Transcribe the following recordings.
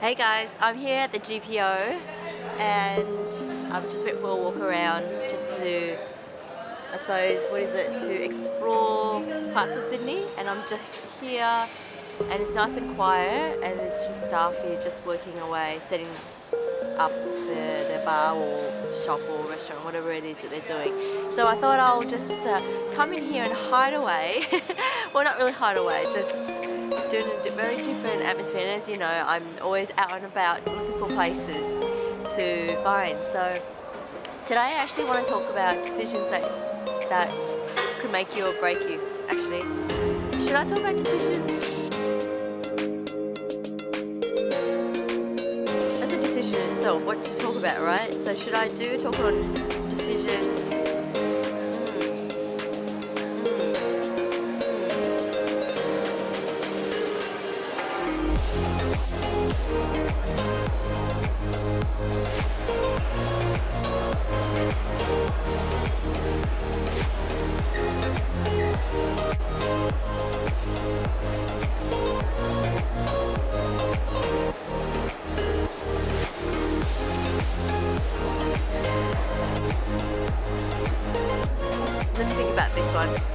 Hey guys, I'm here at the GPO and I've just went for a walk around just to, to explore parts of Sydney, and I'm just here and it's nice and quiet and it's just staff here just working away, setting up their bar or shop or restaurant, whatever it is that they're doing. So I thought I'll just come in here and hide away, well not really hide away, just doing a very different atmosphere, and as you know I'm always out and about looking for places to find. So today I actually want to talk about decisions that could make you or break you. Actually, should I talk about decisions? That's a decision in itself, what to talk about, right? So should I talk on decisions?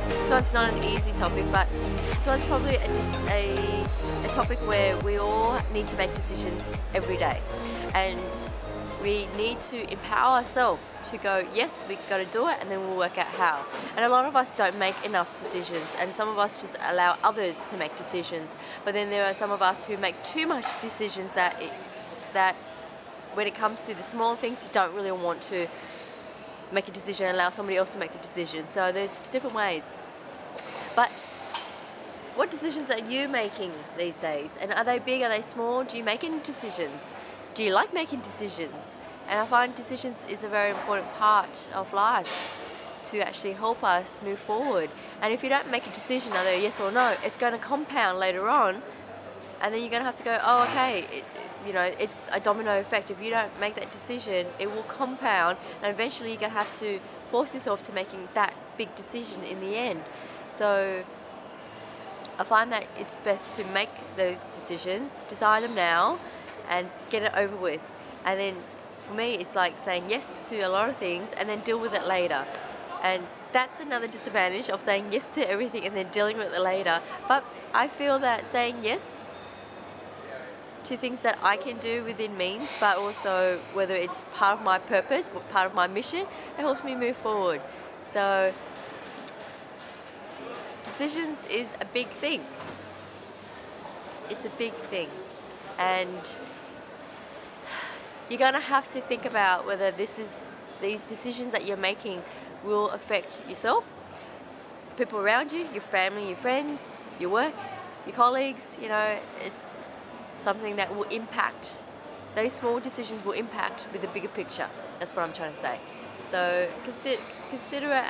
This one's not an easy topic, but this one's probably a topic where we all need to make decisions every day, and we need to empower ourselves to go, yes, we've got to do it, and then we'll work out how. And a lot of us don't make enough decisions, and some of us just allow others to make decisions, but then there are some of us who make too much decisions that when it comes to the small things, you don't really want to make a decision and allow somebody else to make the decision. So there's different ways. But what decisions are you making these days? And are they big? Are they small? Do you make any decisions? Do you like making decisions? And I find decisions is a very important part of life to actually help us move forward. And if you don't make a decision, either yes or no, it's going to compound later on, and then you're going to have to go, oh, okay, you know, it's a domino effect. If you don't make that decision, it will compound, and eventually you're going to have to force yourself to making that big decision in the end. So I find that it's best to make those decisions, decide them now and get it over with. And then for me, it's like saying yes to a lot of things and then deal with it later. And that's another disadvantage of saying yes to everything and then dealing with it later. But I feel that saying yes to things that I can do within means, but also whether it's part of my purpose, part of my mission, it helps me move forward. So decisions is a big thing. It's a big thing. And you're gonna have to think about whether these decisions that you're making will affect yourself, people around you, your family, your friends, your work, your colleagues. You know, it's something that will impact, those small decisions will impact with the bigger picture. That's what I'm trying to say. So consider it,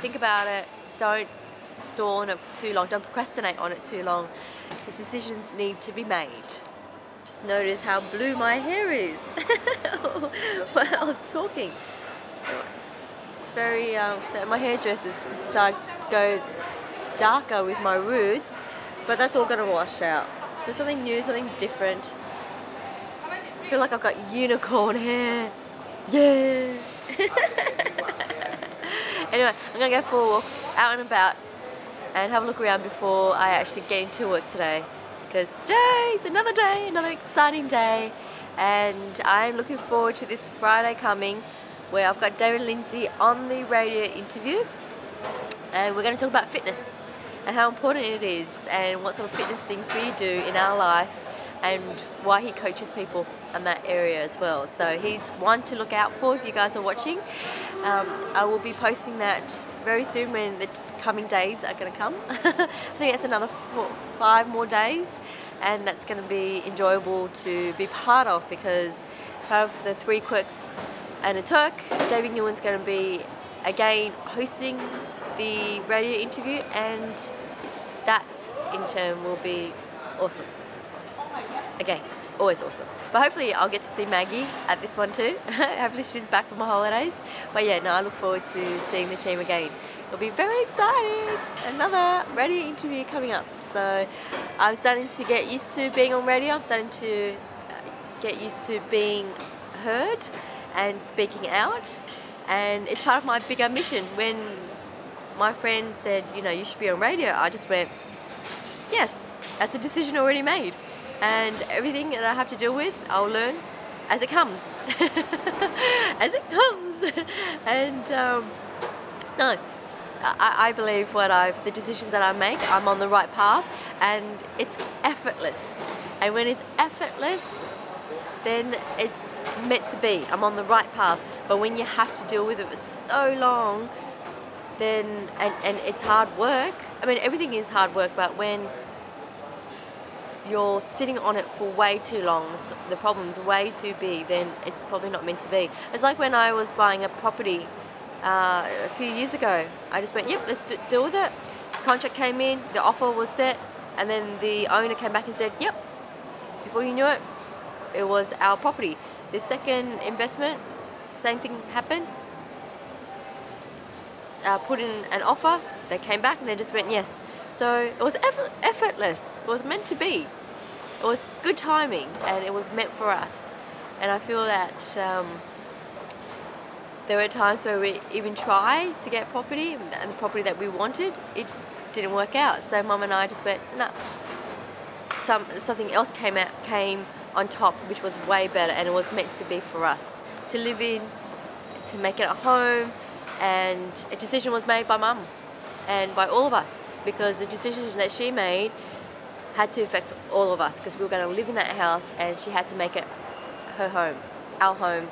think about it, don't store on it too long, don't procrastinate on it too long. Because decisions need to be made. Just notice how blue my hair is while I was talking. It's very, so my hairdresser's decided to go darker with my roots, but that's all going to wash out. So something new, something different. I feel like I've got unicorn hair. Yeah! Anyway, I'm going to go for a walk, out and about, and have a look around before I actually get into work today. Because today is another day, another exciting day. And I'm looking forward to this Friday coming, where I've got David Lindsay on the radio interview. And we're going to talk about fitness, and how important it is, and what sort of fitness things we do in our life, and why he coaches people in that area as well. So he's one to look out for if you guys are watching. I will be posting that very soon when the coming days are going to come. I think that's another 4 or 5 more days, and that's going to be enjoyable to be part of, because part of the 3 quirks and a Turk, David Newen's going to be again hosting the radio interview, and that in turn will be awesome. Again, always awesome. But hopefully I'll get to see Maggie at this one too. Hopefully she's back from her holidays. But yeah, no, I look forward to seeing the team again. It'll be very exciting. Another radio interview coming up. So I'm starting to get used to being on radio. I'm starting to get used to being heard and speaking out, and it's part of my bigger mission. When my friend said, you know, you should be on radio, I just went, yes, that's a decision already made, and everything that I have to deal with, I'll learn as it comes. As it comes. And no, I believe the decisions that I make, I'm on the right path, and it's effortless. And when it's effortless, then it's meant to be. I'm on the right path. But when you have to deal with it for so long, then and it's hard work. I mean, everything is hard work, but when you're sitting on it for way too long, the problem's way too big, then it's probably not meant to be. It's like when I was buying a property a few years ago. I just went, yep, let's deal with it. The contract came in, the offer was set, and then the owner came back and said, yep, before you knew it, it was our property. The second investment, same thing happened. Put in an offer, they came back and they just went, yes. So it was effortless. It was meant to be. It was good timing, and it was meant for us. And I feel that there were times where we even tried to get property, and the property that we wanted, it didn't work out. So Mum and I just went, nah. Something else came on top, which was way better, and it was meant to be for us to live in, to make it a home. And a decision was made by Mum and by all of us, because the decision that she made had to affect all of us, because we were going to live in that house, and she had to make it her home, our home,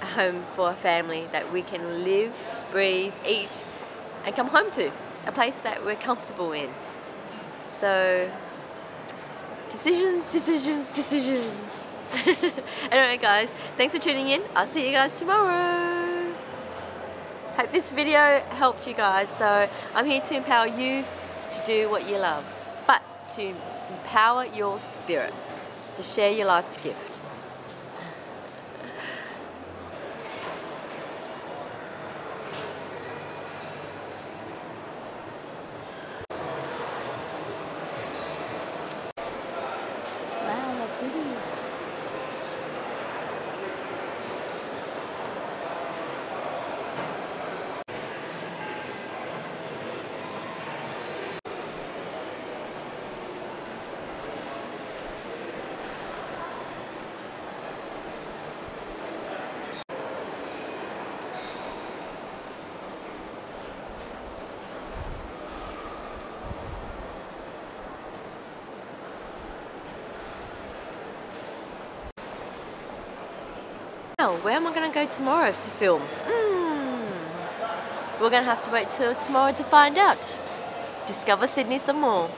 a home for a family that we can live, breathe, eat and come home to, a place that we're comfortable in. So decisions, decisions, decisions. Anyway guys, thanks for tuning in. I'll see you guys tomorrow. Hope this video helped you guys. So I'm here to empower you to do what you love, but to empower your spirit, to share your life's gift. Now, where am I going to go tomorrow to film? We're going to have to wait till tomorrow to find out. Discover Sydney some more.